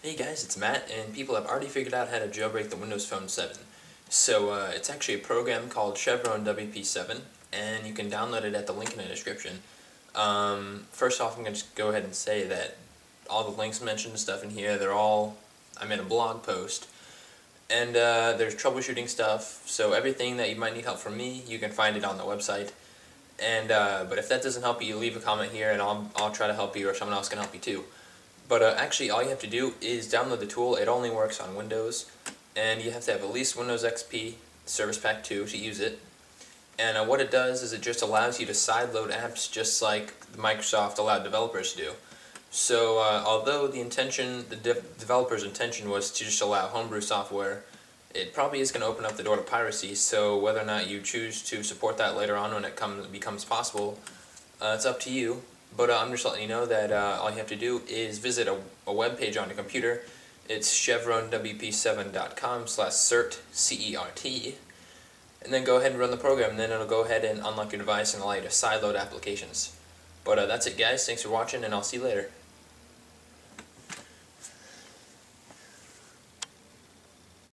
Hey guys, it's Matt, and people have already figured out how to jailbreak the Windows Phone 7. So it's actually a program called Chevron WP7, and you can download it at the link in the description. First off, I'm going to just go ahead and say that all the links mentioned and stuff in here, they're all, I made a blog post, and there's troubleshooting stuff, so everything that you might need help from me, you can find it on the website. And but if that doesn't help you, leave a comment here, and I'll try to help you, or someone else can help you too. But actually, all you have to do is download the tool. It only works on Windows, and you have to have at least Windows XP Service Pack 2 to use it. And what it does is it just allows you to sideload apps just like Microsoft allowed developers to do. So although the developer's intention was to just allow homebrew software, it probably is going to open up the door to piracy, so whether or not you choose to support that later on when it becomes possible, it's up to you. But I'm just letting you know that all you have to do is visit a web page on your computer. It's chevronwp7.com/cert, and then go ahead and run the program, and then it'll go ahead and unlock your device and allow you to sideload applications. But that's it, guys. Thanks for watching, and I'll see you later.